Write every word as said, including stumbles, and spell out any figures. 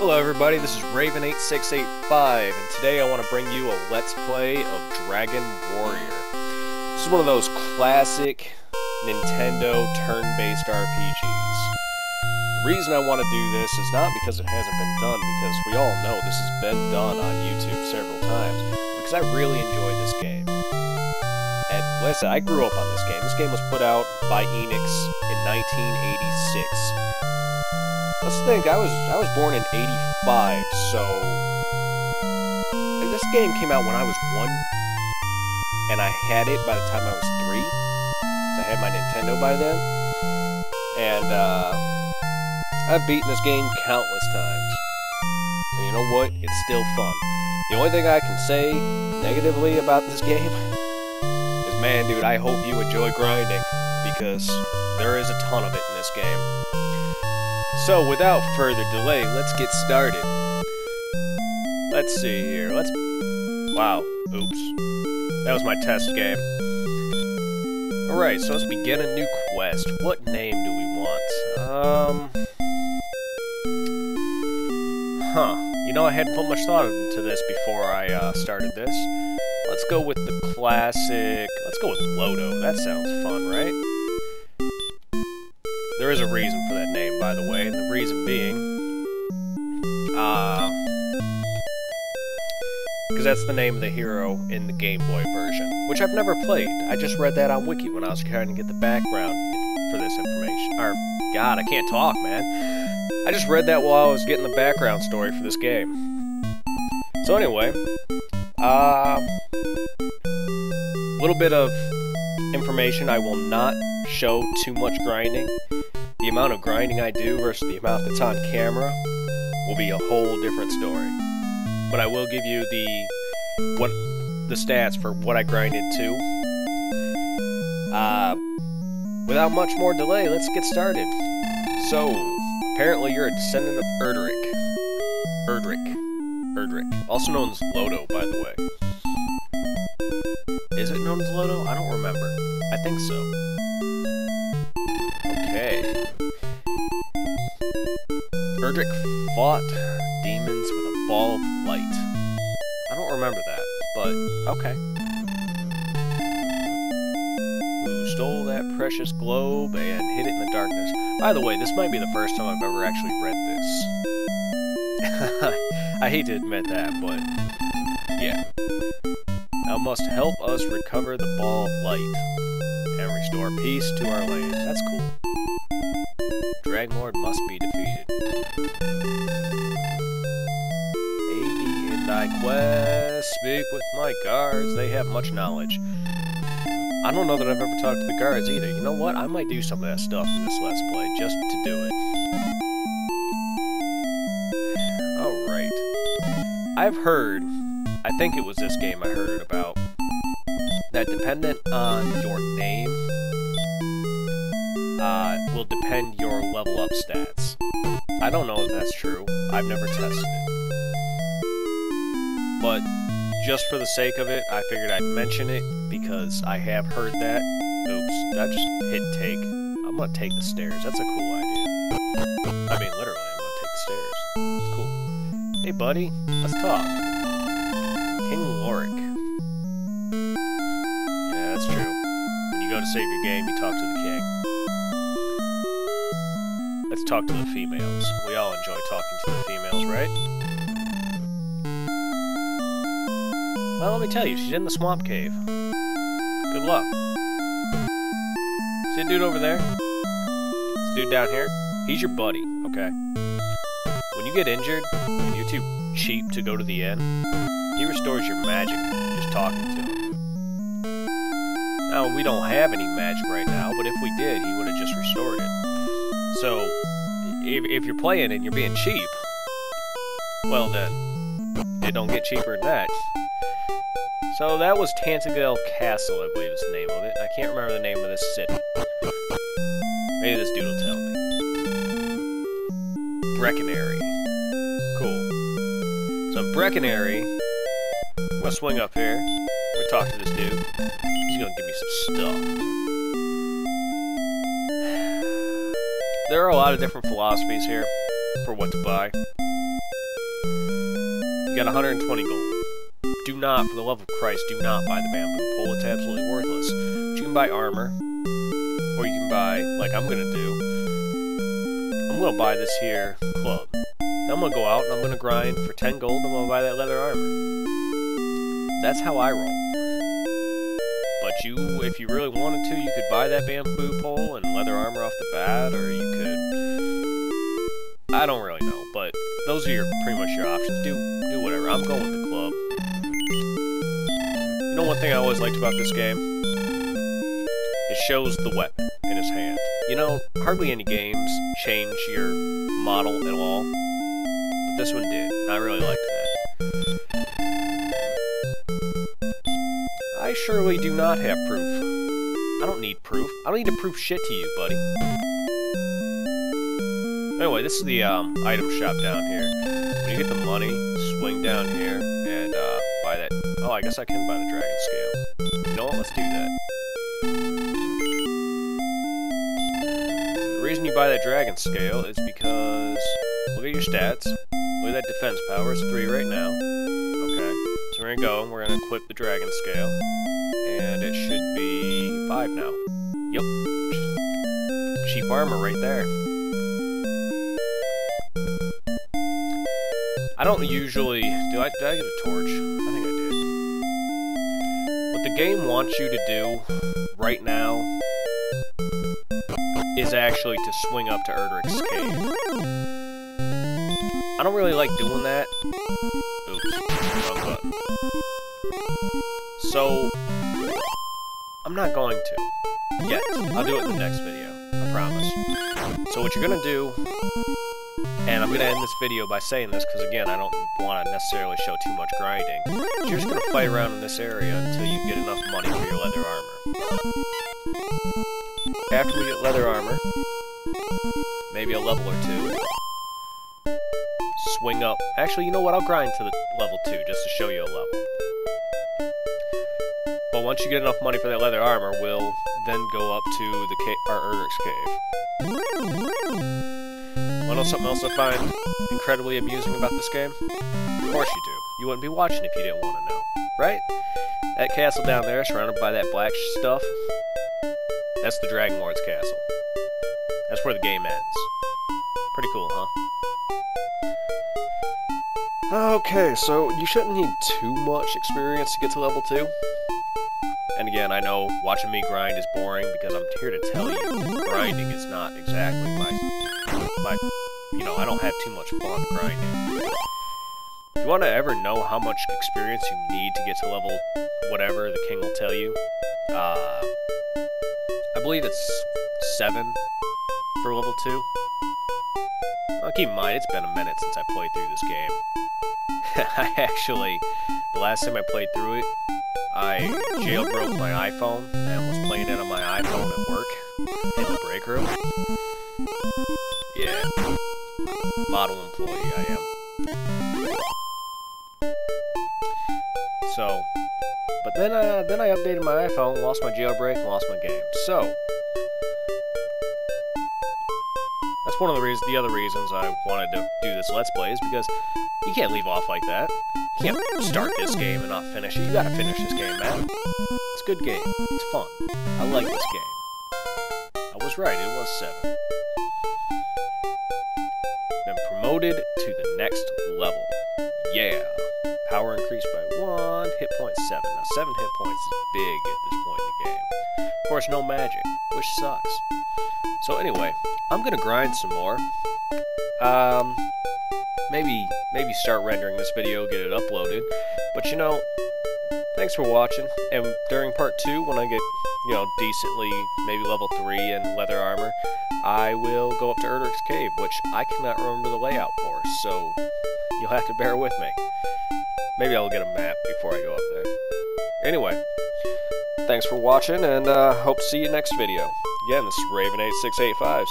Hello everybody, this is Raven eight six eight five, and today I want to bring you a Let's Play of Dragon Warrior. This is one of those classic Nintendo turn-based R P Gs. The reason I want to do this is not because it hasn't been done, because we all know this has been done on YouTube several times, because I really enjoy this game. And listen, I grew up on this game. This game was put out by Enix in nineteen eighty-six. Let's think, I was I was born in eighty-five, so this game came out when I was one, and I had it by the time I was three, so I had my Nintendo by then, and uh, I've beaten this game countless times, and you know what, it's still fun. The only thing I can say negatively about this game is, man dude, I hope you enjoy grinding, because there is a ton of it in this game. So, without further delay, let's get started. Let's see here, let's... Wow, oops. That was my test game. Alright, so let's begin a new quest. What name do we want? Um... Huh. You know, I hadn't put much thought into this before I uh, started this. Let's go with the classic... Let's go with Loto. That sounds fun, right? There is a reason for that name, by the way, and the reason being, uh, because that's the name of the hero in the Game Boy version, which I've never played. I just read that on Wiki when I was trying to get the background for this information. Or, God, I can't talk, man. I just read that while I was getting the background story for this game. So anyway, uh, a little bit of information I will not show too much grinding. The amount of grinding I do versus the amount that's on camera will be a whole different story. But I will give you the what the stats for what I grinded to. Uh, without much more delay, let's get started. So, apparently you're a descendant of Erdrick. Erdrick. Erdrick. Also known as Loto, by the way. Is it known as Loto? I don't remember. I think so. Okay. Erdrick fought demons with a ball of light. I don't remember that, but okay. Who stole that precious globe and hid it in the darkness. By the way, this might be the first time I've ever actually read this. I hate to admit that, but yeah. Thou must help us recover the ball of light and restore peace to our land. That's cool. Draglord must be defeated. Aid me in thy quest. Speak with my guards. They have much knowledge. I don't know that I've ever talked to the guards either. You know what? I might do some of that stuff in this Let's Play just to do it. Alright. I've heard, I think it was this game I heard about, that dependent on your name uh, will depend your level up stats. I don't know if that's true. I've never tested it. But just for the sake of it, I figured I'd mention it because I have heard that. Oops, I just hit take. I'm gonna take the stairs. That's a cool idea. I mean, literally, I'm gonna take the stairs. It's cool. Hey, buddy, let's talk. King Lorik. That's true. When you go to save your game, you talk to the king. Let's talk to the females. We all enjoy talking to the females, right? Well, let me tell you, she's in the swamp cave. Good luck. See a dude over there? This dude down here? He's your buddy, okay? When you get injured, and you're too cheap to go to the inn, he restores your magic just talking to him. Now, we don't have any magic right now, but if we did, he would have just restored it. So, if, if you're playing and you're being cheap, well then, it don't get cheaper than that. So that was Tansigel Castle, I believe is the name of it. I can't remember the name of this city. Maybe this dude will tell me. Breconary. Cool. So Breconary, I'm gonna swing up here. We talk to this dude. He's gonna give me some stuff. There are a lot of different philosophies here for what to buy. got one hundred twenty gold. Do not, for the love of Christ, do not buy the bamboo pole. It's absolutely worthless. But you can buy armor, or you can buy, like I'm going to do, I'm going to buy this here club. Now I'm going to go out and I'm going to grind for ten gold and I'm going to buy that leather armor. That's how I roll. But you, if you really wanted to, you could buy that bamboo pole and leather armor off the bat, or you could... I don't really know, but those are your pretty much your options. Do, do whatever. I'm going with the club. You know one thing I always liked about this game? It shows the weapon in his hand. You know, hardly any games change your model at all, but this one did. I really liked that. I surely do not have proof. I don't need proof. I don't need to prove shit to you, buddy. Anyway, this is the um, item shop down here. When you get the money, swing down here and uh, buy that. Oh, I guess I can buy the dragon scale. You know what? Let's do that. The reason you buy that dragon scale is because... Look at your stats. Look at that defense power. It's three right now. Okay. So we're going to go and we're going to equip the dragon scale. And it should be five now. Yep. Cheap armor right there. I don't usually... Do I, did I get a torch? I think I did. What the game wants you to do right now is actually to swing up to Erdrick's Cave. I don't really like doing that. Oops. Wrong button. So, I'm not going to. Yet. I'll do it in the next video. I promise. So what you're gonna do... And I'm going to end this video by saying this, because again, I don't want to necessarily show too much grinding. But you're just going to play around in this area until you get enough money for your leather armor. After we get leather armor, maybe a level or two, swing up. Actually, you know what? I'll grind to the level two just to show you a level. But once you get enough money for that leather armor, we'll then go up to the cave, our Erdrick's Cave. Want to know something else I find incredibly amusing about this game? Of course you do. You wouldn't be watching if you didn't want to know, right? That castle down there, surrounded by that black stuff, that's the Dragon Lord's castle. That's where the game ends. Pretty cool, huh? Okay, so you shouldn't need too much experience to get to level two. And again, I know watching me grind is boring because I'm here to tell you grinding is not exactly my, my, you know, I don't have too much fun grinding. If you want to ever know how much experience you need to get to level whatever, the king will tell you. Uh, I believe it's seven for level two. Well, keep in mind, it's been a minute since I played through this game. I actually, the last time I played through it, I jailbroke my iPhone and was playing it on my iPhone at work in the break room. Yeah. Model employee I am. So, but then I, then I updated my iPhone, lost my jailbreak, and lost my game. So, that's one of the reasons, the other reasons I wanted to do this Let's Play is because you can't leave off like that. You can't start this game and not finish it. You gotta finish this game, man. It's a good game. It's fun. I like this game. I was right, it was seven. Then promoted to the next level. Yeah. Power increased by one, hit point seven. Now seven hit points is big at this point in the game. Of course, no magic, which sucks. So anyway, I'm gonna grind some more. Um... Maybe, maybe start rendering this video, get it uploaded. But you know, thanks for watching. And during part two, when I get, you know, decently, maybe level three and leather armor, I will go up to Erdrick's Cave, which I cannot remember the layout for. So you'll have to bear with me. Maybe I'll get a map before I go up there. Anyway, thanks for watching, and uh, hope to see you next video. Again, this is Raven eight six eight five.